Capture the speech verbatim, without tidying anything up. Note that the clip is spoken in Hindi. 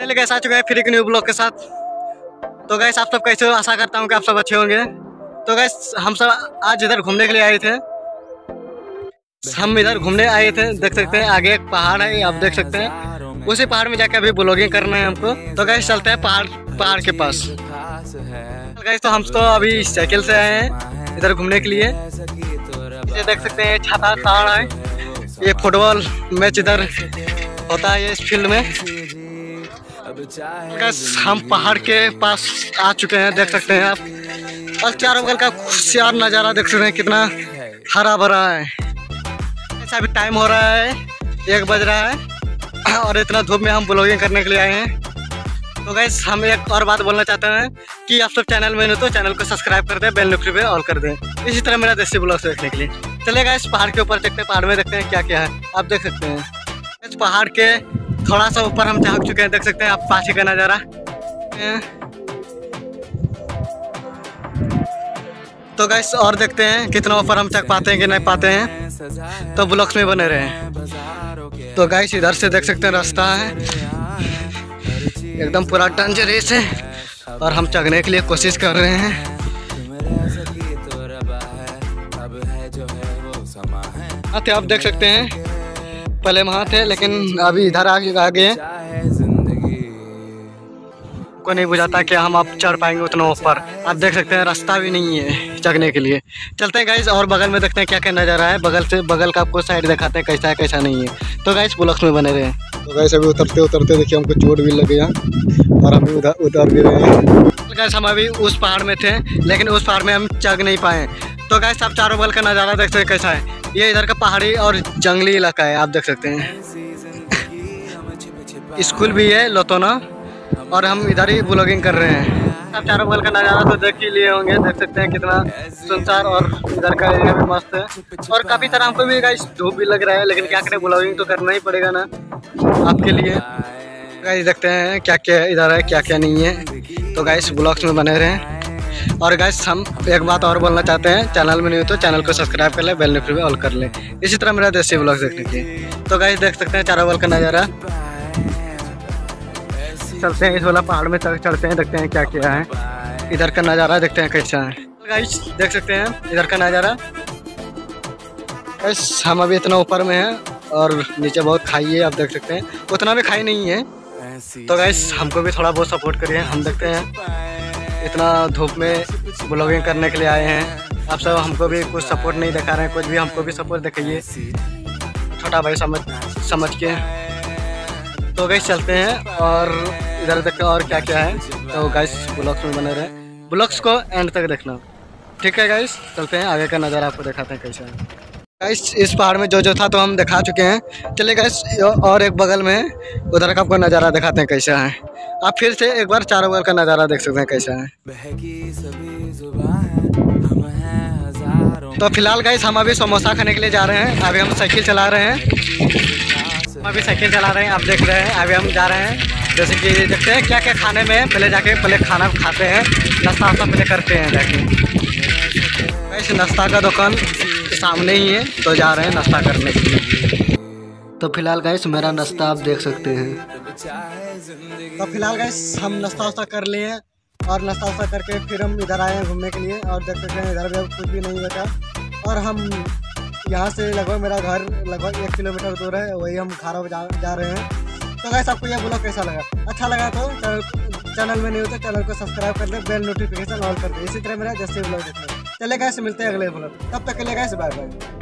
पहले गैस आ चुके हैं फिर एक न्यू ब्लॉग के साथ। तो गैस आप सब कैसे हो, आशा करता हूँ कि आप सब अच्छे होंगे। तो गैस हम सब आज इधर घूमने के लिए आए थे, हम इधर घूमने आए थे। देख सकते हैं आगे एक पहाड़ है, आप देख सकते हैं, उसी पहाड़ में जाके अभी ब्लॉगिंग करना है हमको। तो गैस चलते हैं पहाड़ पहाड़ के पास। गैस तो हम तो अभी साइकिल से आए हैं इधर घूमने के लिए। ये देख सकते हैं छाता पहाड़ है, ये फुटबॉल मैच इधर होता है इस फील्ड में। हम पहाड़ के पास आ चुके हैं, देख सकते हैं आप, और चारों बगल का खुशहाल नज़ारा देख सकते हैं कितना हरा भरा है। ऐसा भी टाइम हो रहा है, एक बज रहा है, और इतना धूप में हम ब्लॉगिंग करने के लिए आए हैं। तो गैस हम एक और बात बोलना चाहते हैं कि आप सब चैनल में नहीं तो चैनल को सब्सक्राइब कर दें, बेल नौकरी पे ऑल कर दें, इसी तरह मेरा देसी ब्लॉग देखने के लिए। चलिए गैस पहाड़ के ऊपर देखते हैं, पहाड़ में देखते हैं क्या क्या है। आप देख सकते हैं पहाड़ के थोड़ा सा ऊपर हम झाँक चुके हैं, देख सकते हैं आप पास का नजारा। तो गैस और देखते हैं कितना ऊपर हम चक पाते हैं कि नहीं पाते हैं, तो ब्लॉक्स में बने रहे। तो गैस इधर से देख सकते हैं रास्ता है, एकदम पूरा डेंजरस है, और हम चढ़ने के लिए कोशिश कर रहे हैं। आप देख सकते हैं पहले वहाँ थे लेकिन अभी इधर आ गए हैं। को नहीं बुझाता कि हम आप चढ़ पाएंगे उतना ऊपर। आप देख सकते हैं रास्ता भी नहीं है चढ़ने के लिए। चलते हैं गाइस और बगल में देखते हैं क्या क्या नज़ारा है, बगल से बगल का आपको साइड दिखाते हैं कैसा है कैसा नहीं है। तो गाइस ब्लॉक्स में बने रहे। तो गाइस अभी उतरते उतरते देखिए हमको चोट भी लग गया और हम उधर उतर भी रहे हैं। गाइस हम अभी उस पहाड़ में थे लेकिन उस पहाड़ में हम चढ़ नहीं पाए। तो गाइस आप चारों बगल का नज़ारा देखते हैं कैसा है। ये इधर का पहाड़ी और जंगली इलाका है, आप देख सकते हैं स्कूल भी है लोतोना, और हम इधर ही ब्लॉगिंग कर रहे हैं। आप चारों बगल का नज़ारा तो देख ही लिए होंगे, देख सकते हैं कितना सुनसान और इधर का एरिया भी मस्त है। और काफ़ी तरह हमको भी गाइस धूप भी लग रहा है लेकिन क्या करें, ब्लॉगिंग तो करना ही पड़ेगा ना आपके लिए। गाइस देखते हैं क्या क्या इधर है क्या क्या नहीं है। तो गाइस ब्लॉग्स में बने रहें। और गाइस हम एक बात और बोलना चाहते हैं, चैनल में नहीं हो तो चैनल को सब्सक्राइब कर लें, बेल नोटिफिकेशन पे ऑल कर लें, इसी तरह मेरा देसी व्लॉग देखने के। तो गाइस देख सकते हैं चारों बगल का नज़ारा। चलते हैं इस वाला पहाड़ में, चढ़ते हैं देखते हैं क्या क्या है, इधर का नज़ारा देखते हैं कैसा है। गाइस देख सकते हैं इधर का नज़ारा। गाइस हम अभी इतना ऊपर में हैं और नीचे बहुत खाई है, आप देख सकते हैं उतना भी खाई नहीं है। तो गाइस हमको भी थोड़ा बहुत सपोर्ट करिए, हम देखते हैं इतना धूप में ब्लॉगिंग करने के लिए आए हैं। आप सब हमको भी कुछ सपोर्ट नहीं दिखा रहे हैं, कुछ भी हमको भी सपोर्ट दिखाइए छोटा भाई समझ समझ के। तो गाइस चलते हैं और इधर देखते हैं और क्या क्या है। तो गाइस ब्लॉग्स में बने रहे, ब्लॉग्स को एंड तक देखना, ठीक है गाइस। चलते हैं आगे का नज़ारा आपको दिखाते हैं कैसा है। गाइस इस पहाड़ में जो जो था तो हम दिखा चुके हैं। चलिए गाइस और एक बगल में उधर का आपको नज़ारा दिखाते हैं कैसा है। आप फिर से एक बार चारों बगल का नज़ारा देख सकते हैं कैसा है। तो फिलहाल गाइस हम अभी समोसा खाने के लिए जा रहे हैं। अभी हम साइकिल चला रहे हैं, अभी साइकिल चला रहे हैं, आप देख रहे हैं। अभी हम जा रहे हैं, जैसे कि देखते हैं क्या क्या खाने में, पहले जाके पहले खाना खाते हैं, नाश्ता वास्ता पहले करते हैं जाके। वैसे नाश्ता का दुकान सामने ही है तो जा रहे हैं नाश्ता करने के लिए। तो फिलहाल गाइस मेरा नाश्ता आप देख सकते हैं। तो फिलहाल गाइस हम नाश्ता वास्ता कर लिए और नाश्ता वास्ता करके फिर हम इधर आए हैं घूमने के लिए, और देख सकते हैं इधर भी कुछ भी नहीं बचा। और हम यहाँ से लगभग मेरा घर लगभग एक किलोमीटर दूर है, वही हम खारा जा, जा रहे हैं। तो गाइस आपको यह ब्लॉग कैसा लगा, अच्छा लगा तो चैनल चैनल में नहीं हो तो चैनल को सब्सक्राइब कर दें, बेल नोटिफिकेशन ऑन कर दें, इसी तरह मेरा जैसे ब्लॉग देखते हैं। चले गाइस मिलते हैं अगले ब्लॉग, तब तक के लिए गाइस बाय बाय।